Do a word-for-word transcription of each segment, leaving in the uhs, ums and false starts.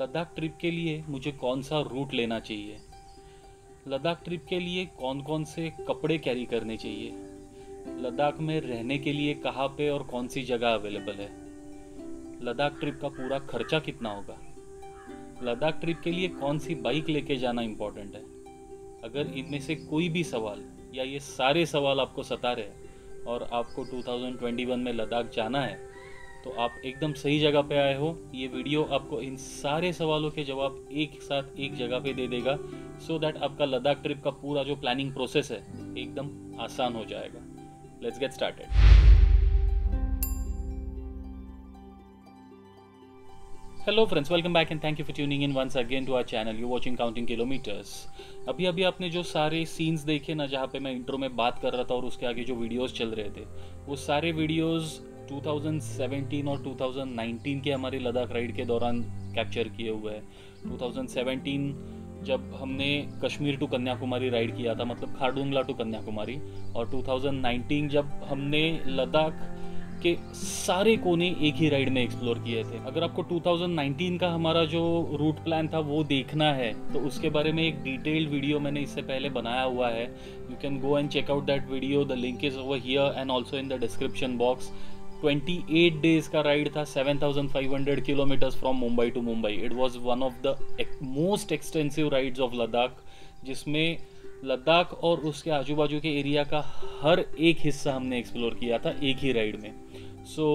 Ladakh trip के लिए मुझे कौन सा रूट लेना चाहिए, लद्दाख ट्रिप के लिए कौन कौन से कपड़े कैरी करने चाहिए, लद्दाख में रहने के लिए कहाँ पे और कौन सी जगह अवेलेबल है, लद्दाख ट्रिप का पूरा खर्चा कितना होगा, लद्दाख ट्रिप के लिए कौन सी बाइक लेके जाना इम्पोर्टेंट है। अगर इनमें से कोई भी सवाल या ये सारे सवाल आपको सता रहे हैं और आपको दो हज़ार इक्कीस में लद्दाख जाना है तो आप एकदम सही जगह पे आए हो। ये वीडियो आपको इन सारे सवालों के जवाब एक साथ एक जगह पे दे देगा सो दैट आपका लद्दाख ट्रिप का पूरा जो प्लानिंग प्रोसेस है एकदम आसान हो जाएगा। Let's get started. Hello friends, welcome back and thank you for tuning in once again to our channel. You watching counting kilometres. अभी अभी आपने जो सारे सीन्स देखे ना, जहाँ पे मैं इंट्रो में बात कर रहा था और उसके आगे जो वीडियोज़ चल रहे थे, वो सारे वीडियोज़ दो हज़ार सत्रह और दो हज़ार उन्नीस के हमारे लद्दाख राइड के दौरान कैप्चर किए हुए हैं। दो हज़ार सत्रह जब हमने कश्मीर टू कन्याकुमारी राइड किया था, मतलब खारदुंगला टू कन्याकुमारी, और दो हज़ार उन्नीस जब हमने लद्दाख के सारे कोने एक ही राइड में एक्सप्लोर किए थे। अगर आपको दो हज़ार उन्नीस का हमारा जो रूट प्लान था वो देखना है तो उसके बारे में एक डिटेल्ड वीडियो मैंने इससे पहले बनाया हुआ है। You can go and check out that video, the link is over here and also in the description box. अट्ठाईस डेज का राइड था, seven thousand five hundred kilometres from Mumbai to Mumbai. It was one of the most extensive rides of Ladakh, जिसमें लद्दाख और उसके आजू बाजू के area का हर एक हिस्सा हमने एक्सप्लोर किया था एक ही राइड में। So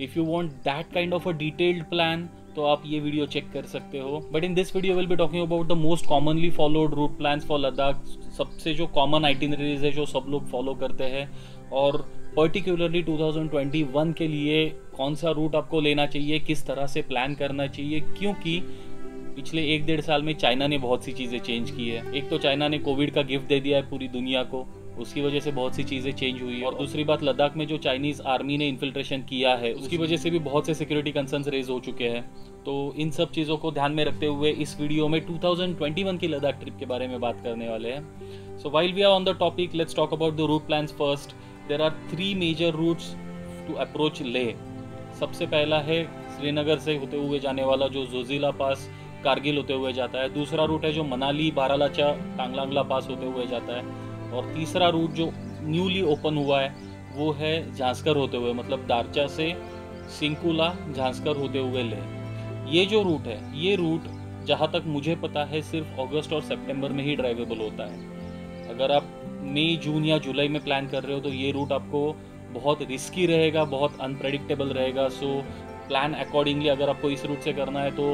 if you want that kind of a detailed plan तो आप ये वीडियो चेक कर सकते हो। But in this video will be talking about the most commonly followed route plans for Ladakh, सबसे जो कॉमन आइटिनरीज है जो सब लोग फॉलो करते हैं, और पर्टिकुलरली दो हज़ार इक्कीस के लिए कौन सा रूट आपको लेना चाहिए, किस तरह से प्लान करना चाहिए, क्योंकि पिछले एक डेढ़ साल में चाइना ने बहुत सी चीज़ें चेंज की है। एक तो चाइना ने कोविड का गिफ्ट दे दिया है पूरी दुनिया को, उसकी वजह से बहुत सी चीज़ें चेंज हुई है, और दूसरी बात लद्दाख में जो चाइनीज़ आर्मी ने इन्फिल्ट्रेशन किया है उसकी वजह से भी बहुत से सिक्योरिटी कंसर्न्स रेज हो चुके हैं। तो इन सब चीज़ों को ध्यान में रखते हुए इस वीडियो में दो हज़ार इक्कीस की लद्दाख ट्रिप के बारे में बात करने वाले हैं। So while we are on the topic, let's talk about the route plans first. There are three major routes to approach Leh. सबसे पहला है श्रीनगर से होते हुए जाने वाला जो जोजिला पास कारगिल होते हुए जाता है, दूसरा रूट है जो मनाली बारालाचा चांगला पास होते हुए जाता है, और तीसरा रूट जो न्यूली ओपन हुआ है वो है झांसकर होते हुए, मतलब दारचा से सिंकुला झांसकर होते हुए लेह। ये जो रूट है, ये रूट जहाँ तक मुझे पता है सिर्फ अगस्त और सितंबर में ही ड्राइवेबल होता है। अगर आप मई जून या जुलाई में प्लान कर रहे हो तो ये रूट आपको बहुत रिस्की रहेगा, बहुत अनप्रेडिक्टेबल रहेगा। सो प्लान अकॉर्डिंगली अगर आपको इस रूट से करना है तो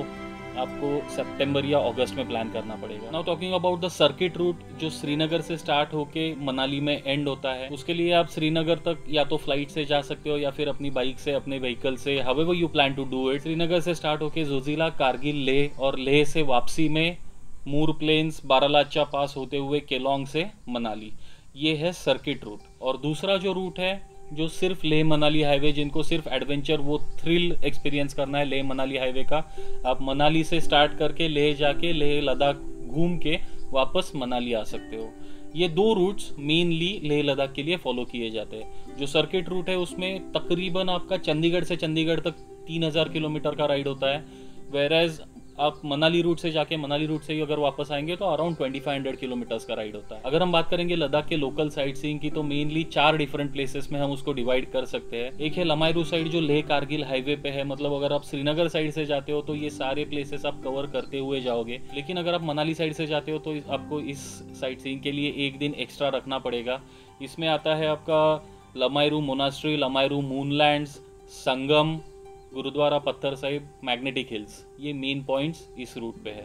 आपको सितंबर या अगस्त में प्लान करना पड़ेगा। Now talking about the circuit route जो श्रीनगर से स्टार्ट होके मनाली में एंड होता है, उसके लिए आप श्रीनगर तक या तो फ्लाइट से जा सकते हो या फिर अपनी बाइक से, अपने व्हीकल से, however you plan to do it. Srinagar से स्टार्ट होके जोजिला कारगिल लेह, और लेह से वापसी में मूर प्लेन्स बारालाचा पास होते हुए केलोंग से मनाली। ये है सर्किट रूट। और दूसरा जो रूट है जो सिर्फ लेह मनाली हाईवे, जिनको सिर्फ एडवेंचर वो थ्रिल एक्सपीरियंस करना है लेह मनाली हाईवे का, आप मनाली से स्टार्ट करके लेह जाके लेह लद्दाख घूम के वापस मनाली आ सकते हो। ये दो रूट्स मेनली लेह लद्दाख के लिए फॉलो किए जाते हैं। जो सर्किट रूट है उसमें तकरीबन आपका चंडीगढ़ से चंडीगढ़ तक तीन हज़ार किलोमीटर का राइड होता है, वेयर एज आप मनाली रूट से जाके मनाली रूट से ही अगर वापस आएंगे तो अराउंड पच्चीस सौ किलोमीटर्स का राइड होता है। अगर हम बात करेंगे लद्दाख के लोकल साइट सीइंग की तो मेनली चार डिफरेंट प्लेसेस में हम उसको डिवाइड कर सकते हैं। एक है लमायुरु साइड जो लेह कारगिल हाईवे पे है, मतलब अगर आप श्रीनगर साइड से जाते हो तो ये सारे प्लेसेस आप कवर करते हुए जाओगे, लेकिन अगर आप मनाली साइड से जाते हो तो आपको इस साइट सीइंग के लिए एक दिन एक्स्ट्रा रखना पड़ेगा। इसमें आता है आपका लमायुरु मोनास्ट्री, लमायुरु मूनलैंड्स, संगम, गुरुद्वारा पत्थर साहिब, मैग्नेटिक हिल्स। ये मेन पॉइंट्स इस रूट पे है।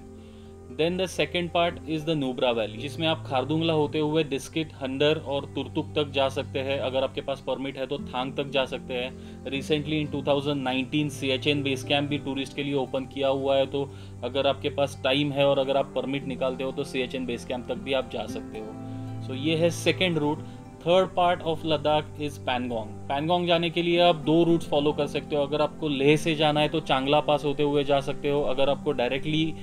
Then the second part is the Nubra valley, जिसमें आप खारदुंगला होते हुए डिस्किट, हुंदर और तुर्तुक तक जा सकते हैं। अगर आपके पास परमिट है तो थांग तक जा सकते हैं। रिसेंटली इन दो हज़ार उन्नीस C H N base camp भी टूरिस्ट के लिए ओपन किया हुआ है, तो अगर आपके पास टाइम है और अगर आप परमिट निकालते हो तो C H N base camp तक भी आप जा सकते हो। सो so, ये है second route. Third part of Ladakh is Pangong. Pangong जाने के लिए आप दो रूट्स फॉलो कर सकते हो। अगर आपको लेह से जाना है तो चांगला पास होते हुए जा सकते हो, अगर आपको डायरेक्टली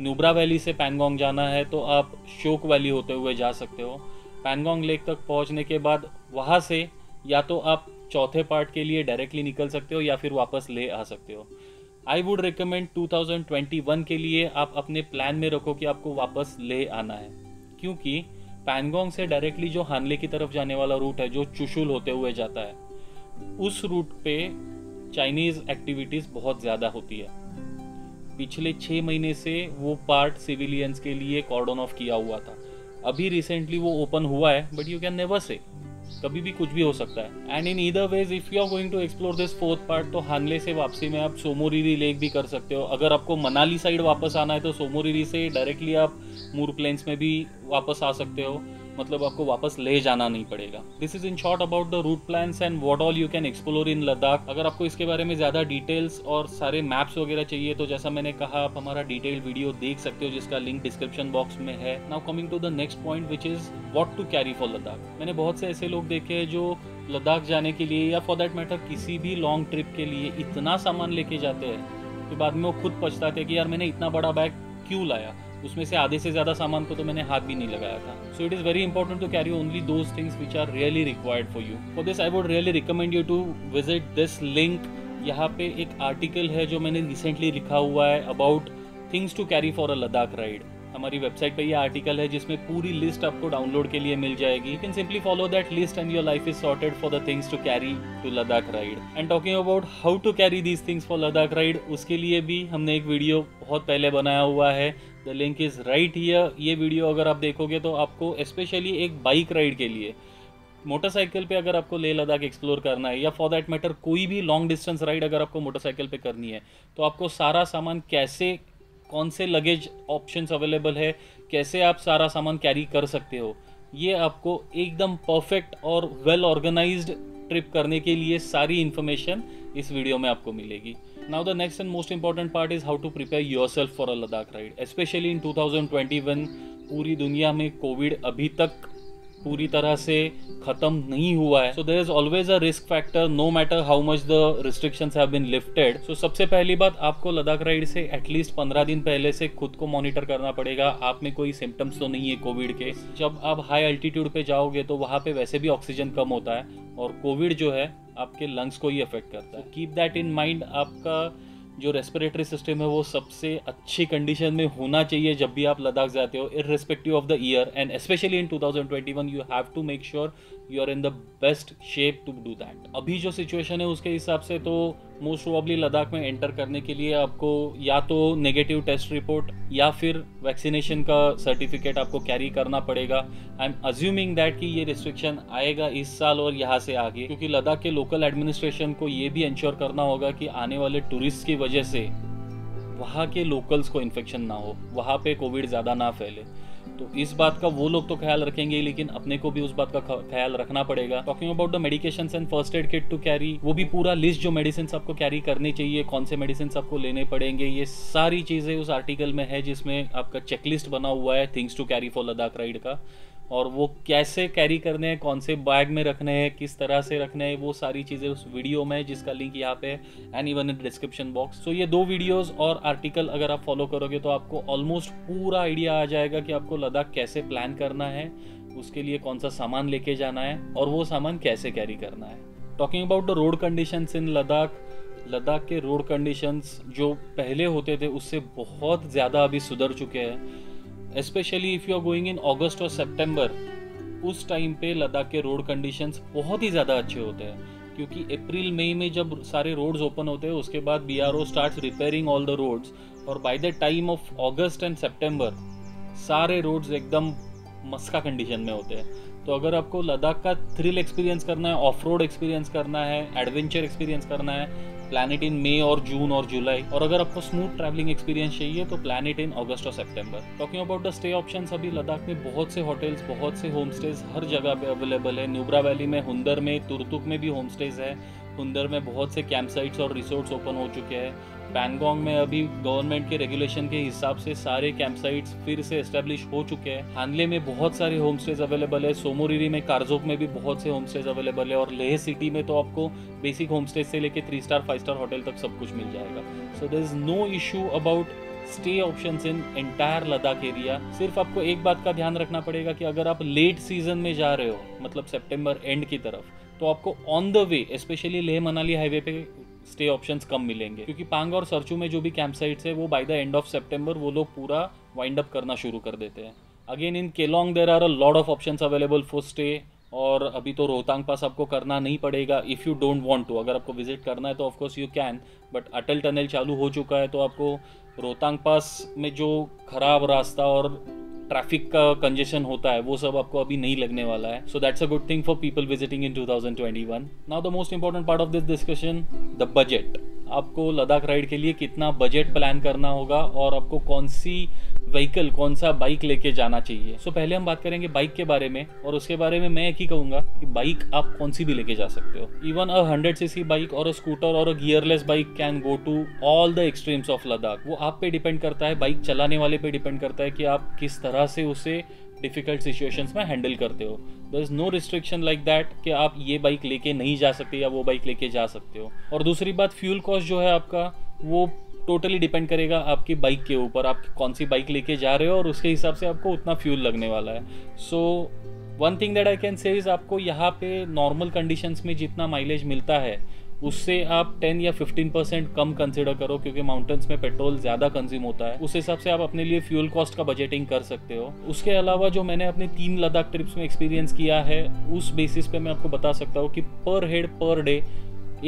नुब्रा वैली से पैनगोंग जाना है तो आप शोक वैली होते हुए जा सकते हो। पैनगोंग लेक तक पहुंचने के बाद वहां से या तो आप चौथे पार्ट के लिए डायरेक्टली निकल सकते हो या फिर वापस लेह आ सकते हो। I would recommend two thousand twenty one के लिए आप अपने प्लान में रखो कि आपको वापस ले आना है, क्योंकि पैनगोंग से डायरेक्टली जो हानले की तरफ जाने वाला रूट है जो चुशुल होते हुए जाता है, उस रूट पे चाइनीज़ एक्टिविटीज़ बहुत ज़्यादा होती है। पिछले छः महीने से वो पार्ट सिविलियंस के लिए कॉर्डन ऑफ किया हुआ था, अभी रिसेंटली वो ओपन हुआ है, but you can never say, कभी भी कुछ भी हो सकता है। And in either ways if you are going to explore this fourth part, तो हानले से वापसी में आप सोमोरीरी लेक भी कर सकते हो। अगर आपको मनाली साइड वापस आना है तो सोमोरीरी से डायरेक्टली आप मूर प्लेन्स में भी वापस आ सकते हो, मतलब आपको वापस ले जाना नहीं पड़ेगा। This is in short about the route plans and what all you can explore in Ladakh. अगर आपको इसके बारे में ज़्यादा डिटेल्स और सारे मैप्स वगैरह चाहिए तो जैसा मैंने कहा आप हमारा डिटेल्ड वीडियो देख सकते हो जिसका लिंक डिस्क्रिप्शन बॉक्स में है। Now coming to the next point which is what to carry for Ladakh. मैंने बहुत से ऐसे लोग देखे हैं जो लद्दाख जाने के लिए या फॉर देट मैटर किसी भी लॉन्ग ट्रिप के लिए इतना सामान लेके जाते हैं कि बाद में वो खुद पछताते हैं कि यार मैंने इतना बड़ा बैग क्यों लाया, उसमें से आधे से ज़्यादा सामान को तो मैंने हाथ भी नहीं लगाया था। So it is very important to carry only those things which are really required for you. For this I would really recommend you to visit this link. यहाँ पे एक आर्टिकल है जो मैंने रिसेंटली लिखा हुआ है about things to carry for a Ladakh ride. हमारी वेबसाइट पे ये आर्टिकल है जिसमें पूरी लिस्ट आपको डाउनलोड के लिए मिल जाएगी। You can simply follow that list and your life is sorted for the things to carry to Ladakh ride. And talking about how to carry these things for Ladakh ride, उसके लिए भी हमने एक वीडियो बहुत पहले बनाया हुआ है, the link is right here. ये वीडियो अगर आप देखोगे तो आपको स्पेशली एक बाइक राइड के लिए, मोटरसाइकिल पे अगर आपको लेह लद्दाख एक्सप्लोर करना है या फॉर दैट मैटर कोई भी लॉन्ग डिस्टेंस राइड अगर आपको मोटरसाइकिल पे करनी है, तो आपको सारा सामान कैसे, कौन से लगेज ऑप्शंस अवेलेबल है, कैसे आप सारा सामान कैरी कर सकते हो, ये आपको एकदम परफेक्ट और वेल ऑर्गेनाइज्ड ट्रिप करने के लिए सारी इन्फॉर्मेशन इस वीडियो में आपको मिलेगी। Now the next and most important part is how to prepare yourself for a Ladakh ride, especially in two thousand twenty one. पूरी दुनिया में कोविड अभी तक पूरी तरह से ख़त्म नहीं हुआ है, so there is always a risk factor no matter how much the restrictions have been lifted. सो सबसे पहली बात, आपको लद्दाख राइड से एटलीस्ट पंद्रह दिन पहले से खुद को मॉनिटर करना पड़ेगा, आप में कोई सिम्टम्स तो नहीं है कोविड के। जब आप हाई अल्टीट्यूड पे जाओगे तो वहाँ पे वैसे भी ऑक्सीजन कम होता है और कोविड जो है आपके लंग्स को ही अफेक्ट करता है। Keep that in mind. आपका जो रेस्पिरेटरी सिस्टम है वो सबसे अच्छी कंडीशन में होना चाहिए जब भी आप लद्दाख जाते हो, irrespective of the year. And specially in two thousand twenty one you have to make sure you are in the best shape to do that. अभी जो सिचुएशन है उसके हिसाब से तो मोस्ट प्रोबेबली लद्दाख में एंटर करने के लिए आपको या तो नेगेटिव टेस्ट रिपोर्ट या फिर वैक्सीनेशन का सर्टिफिकेट आपको कैरी करना पड़ेगा। आई एम अज्यूमिंग दैट कि ये रिस्ट्रिक्शन आएगा इस साल और यहाँ से आगे, क्योंकि लद्दाख के लोकल एडमिनिस्ट्रेशन को ये भी इंश्योर करना होगा कि आने वाले टूरिस्ट की वजह से वहाँ के लोकल्स को इन्फेक्शन ना हो, वहाँ पे कोविड ज़्यादा ना फैले। तो इस बात का वो लोग तो ख्याल रखेंगे, लेकिन अपने को भी उस बात का ख्याल रखना पड़ेगा। Talking about the medications and first aid kit to carry, वो भी पूरा लिस्ट जो मेडिसिन आपको कैरी करनी चाहिए, कौन से मेडिसिन आपको लेने पड़ेंगे, ये सारी चीज़ें उस आर्टिकल में है जिसमें आपका चेकलिस्ट बना हुआ है things to carry for Ladakh ride का, और वो कैसे कैरी करने हैं, कौन से बैग में रखने हैं, किस तरह से रखने हैं, वो सारी चीज़ें उस वीडियो में, जिसका लिंक यहाँ पे and even in description box. So ये दो वीडियोस और आर्टिकल अगर आप फॉलो करोगे तो आपको ऑलमोस्ट पूरा आइडिया आ जाएगा कि आपको लद्दाख कैसे प्लान करना है, उसके लिए कौन सा सामान लेके जाना है और वो सामान कैसे कैरी करना है। Talking about the road conditions in Ladakh, Ladakh के रोड कंडीशंस जो पहले होते थे उससे बहुत ज़्यादा अभी सुधर चुके हैं। Specially if you are going in August और सितंबर, उस टाइम पे लद्दाख के रोड कंडीशंस बहुत ही ज़्यादा अच्छे होते हैं, क्योंकि अप्रैल मई में जब सारे रोड्स ओपन होते हैं उसके बाद B R O starts repairing all the roads, और by the time of August and सितंबर सारे रोड्स एकदम मस्का कंडीशन में होते हैं। तो अगर आपको लद्दाख का थ्रिल एक्सपीरियंस करना है, ऑफ रोड एक्सपीरियंस करना है, एडवेंचर एक्सपीरियंस करना है, प्लानिट इन मई और जून और जुलाई, और अगर आपको स्मूथ ट्रैवलिंग एक्सपीरियंस चाहिए तो प्लानिट इन अगस्त और सितंबर। Talking about the stay options, अभी लद्दाख में बहुत से होटल्स, बहुत से होम स्टेज हर जगह पे अवेलेबल है। नुब्रा वैली में, हुंदर में, तुर्तुक में भी होम स्टेज है, हुंदर में बहुत से कैंप साइट्स और रिसोर्ट्स ओपन हो चुके हैं। पैनगोंग में अभी गवर्नमेंट के रेगुलेशन के हिसाब से सारे कैंप साइट्स फिर से एस्टेब्लिश हो चुके हैं। हानले में बहुत सारे होम स्टेज अवेलेबल है, सोमोरीरी में, कारजोक में भी बहुत से होम स्टेज अवेलेबल है, और लेह सिटी में तो आपको बेसिक होम स्टेज से लेके three star five star hotel तक सब कुछ मिल जाएगा। So there is no issue about stay options in entire Ladakh area. सिर्फ आपको एक बात का ध्यान रखना पड़ेगा कि अगर आप लेट सीजन में जा रहे हो, मतलब सितंबर एंड की तरफ, तो आपको on the way specially Leh Manali highway पे स्टे ऑप्शंस कम मिलेंगे, क्योंकि पांग और सरचू में जो भी कैंप साइट्स है वो बाय द एंड ऑफ सितंबर वो लोग पूरा वाइंड अप करना शुरू कर देते हैं। Again in Keylong there are a lot of options available for stay, और अभी तो रोहतांग पास आपको करना नहीं पड़ेगा if you don't want to. अगर आपको विजिट करना है तो of course you can, but Atal tunnel चालू हो चुका है तो आपको रोहतांग पास में जो खराब रास्ता और ट्रैफिक का कंजेशन होता है वो सब आपको अभी नहीं लगने वाला है। So that's a good thing for people visiting in two thousand twenty one. Now the most important part of this discussion, the budget. आपको लद्दाख राइड के लिए कितना बजट प्लान करना होगा और आपको कौन सी व्हीकल, कौन सा बाइक लेके जाना चाहिए। सो so, पहले हम बात करेंगे बाइक के बारे में, और उसके बारे में मैं एक ही कहूँगा कि बाइक आप कौन सी भी लेके जा सकते हो। Even a hundred C C bike और अ स्कूटर और a gearless bike can go to all the extremes of Ladakh. वो आप पे डिपेंड करता है, बाइक चलाने वाले पे डिपेंड करता है कि आप किस तरह से उसे डिफिकल्ट सिचुएशंस में हैंडल करते हो। There is no restriction like that कि आप ये बाइक लेके नहीं जा सकते या वो बाइक लेके जा सकते हो। और दूसरी बात, फ्यूल कॉस्ट जो है आपका वो टोटली डिपेंड करेगा आपकी बाइक के ऊपर, आप कौन सी बाइक लेके जा रहे हो और उसके हिसाब से आपको उतना फ्यूल लगने वाला है। So one thing that I can say is, आपको यहाँ पे नॉर्मल कंडीशंस में जितना माइलेज मिलता है उससे आप टेन या फिफ्टीन परसेंट कम कंसिडर करो, क्योंकि माउंटेन्स में पेट्रोल ज़्यादा कंज्यूम होता है। उस हिसाब से आप अपने लिए फ्यूल कॉस्ट का बजटिंग कर सकते हो। उसके अलावा जो मैंने अपने तीन लद्दाख ट्रिप्स में एक्सपीरियंस किया है उस बेसिस पे मैं आपको बता सकता हूँ कि पर हेड पर डे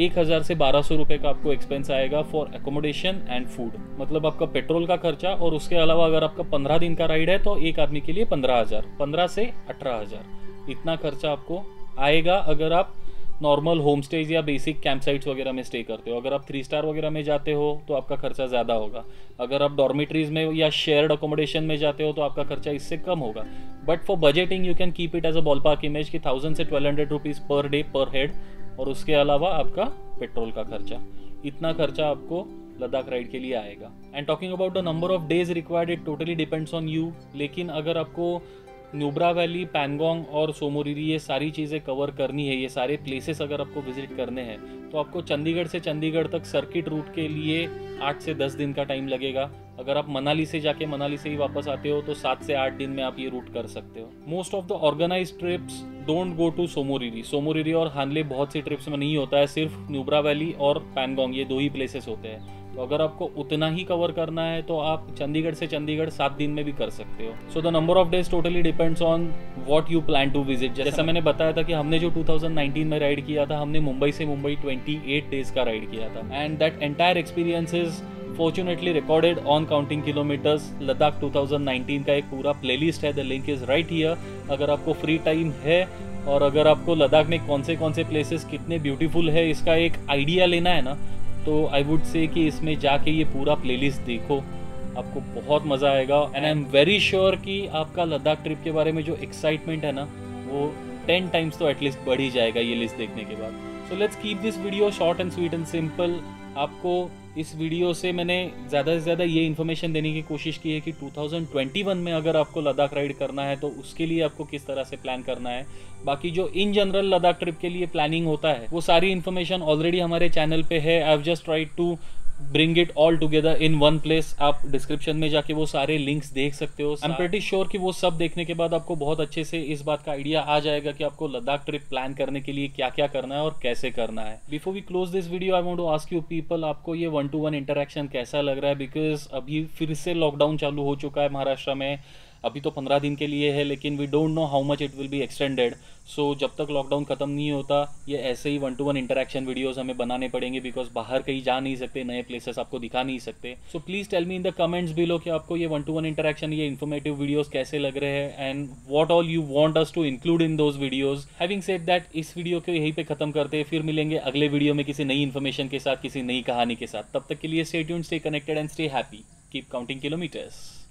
एक हज़ार से बारह सौ रुपये का आपको एक्सपेंस आएगा फॉर एकोमोडेशन एंड फूड, मतलब आपका पेट्रोल का खर्चा। और उसके अलावा अगर आपका पंद्रह दिन का राइड है तो एक आदमी के लिए पंद्रह हज़ार पंद्रह से अठारह हज़ार इतना खर्चा आपको आएगा अगर आप नॉर्मल होम स्टेज या बेसिक कैंप साइट्स वगैरह में स्टे करते हो। अगर आप थ्री स्टार वगैरह में जाते हो तो आपका खर्चा ज़्यादा होगा, अगर आप डॉर्मेट्रीज में या शेयर्ड अकोमोडेशन में जाते हो तो आपका खर्चा इससे कम होगा। But for budgeting you can keep it as a ball park image कि थाउजेंड से twelve hundred rupees per day per head, और उसके अलावा आपका पेट्रोल का खर्चा, इतना खर्चा आपको लद्दाख राइड के लिए आएगा। And talking about the number of days required, it totally depends on you. लेकिन अगर आपको नुब्रा वैली, पैनगोंग और सोमोरीरी ये सारी चीज़ें कवर करनी है, ये सारे प्लेसेस अगर आपको विजिट करने हैं, तो आपको चंडीगढ़ से चंडीगढ़ तक सर्किट रूट के लिए आठ से दस दिन का टाइम लगेगा। अगर आप मनाली से जाके मनाली से ही वापस आते हो तो सात से आठ दिन में आप ये रूट कर सकते हो। Most of the organise trips don't go to Tso Moriri. Tso Moriri और हानले बहुत सी ट्रिप्स में नहीं होता है, सिर्फ नुब्रा वैली और पैनगोंग ये दो ही प्लेसेस होते हैं। तो अगर आपको उतना ही कवर करना है तो आप चंडीगढ़ से चंडीगढ़ सात दिन में भी कर सकते हो। So the number of days totally depends on what you plan to visit. जैसा मैंने बताया था कि हमने जो टू थाउजेंड नाइनटीन में राइड किया था, हमने मुंबई से मुंबई ट्वेंटी एट डेज का राइड किया था, and that entire experience is fortunately recorded on counting kilometres. Ladakh two thousand nineteen का एक पूरा प्लेलिस्ट है, the link is right here. अगर आपको फ्री टाइम है और अगर आपको लद्दाख में कौन से कौन से प्लेसेस कितने ब्यूटीफुल है इसका एक आइडिया लेना है ना, तो आई वुड से कि इसमें जाके ये पूरा प्लेलिस्ट देखो, आपको बहुत मज़ा आएगा। And I am very sure कि आपका लद्दाख ट्रिप के बारे में जो एक्साइटमेंट है ना वो टेन टाइम्स तो एटलीस्ट बढ़ ही जाएगा ये लिस्ट देखने के बाद। So let's keep this video short and sweet and simple. आपको इस वीडियो से मैंने ज़्यादा से ज़्यादा ये इन्फॉर्मेशन देने की कोशिश की है कि टू थाउजेंड ट्वेंटी वन में अगर आपको लद्दाख राइड करना है तो उसके लिए आपको किस तरह से प्लान करना है। बाकी जो इन जनरल लद्दाख ट्रिप के लिए प्लानिंग होता है वो सारी इन्फॉर्मेशन ऑलरेडी हमारे चैनल पे है। I have just tried to bring it all together in one place. आप डिस्क्रिप्शन में जाके वो सारे लिंक्स देख सकते हो। आई एम प्रीटी श्योर कि वो सब देखने के बाद आपको बहुत अच्छे से इस बात का आइडिया आ जाएगा कि आपको लद्दाख ट्रिप प्लान करने के लिए क्या क्या करना है और कैसे करना है। Before we close this video I want to ask you people, आपको ये वन टू वन इंटरेक्शन कैसा लग रहा है? बिकॉज अभी फिर से लॉकडाउन चालू हो चुका है महाराष्ट्र में। अभी तो पंद्रह दिन के लिए है, लेकिन we don't know how much it will be extended. सो जब तक लॉकडाउन खत्म नहीं होता ये ऐसे ही one to one interaction videos हमें बनाने पड़ेंगे, बिकॉज बाहर कहीं जा नहीं सकते, नए प्लेसेस आपको दिखा नहीं सकते। So please tell me in the comments below कि आपको ये वन टू वन इंटरेक्शन, ये इन्फॉर्मेटिव वीडियोस कैसे लग रहे हैं, and what all you want us to include in those videos. Having said that, इस वीडियो को यहीं पे खत्म करते हैं। फिर मिलेंगे अगले वीडियो में किसी नई इन्फॉर्मेशन के साथ, किसी नई कहानी के साथ। तब तक के लिए stay tuned, stay connected and stay happy. Keep counting kilometres.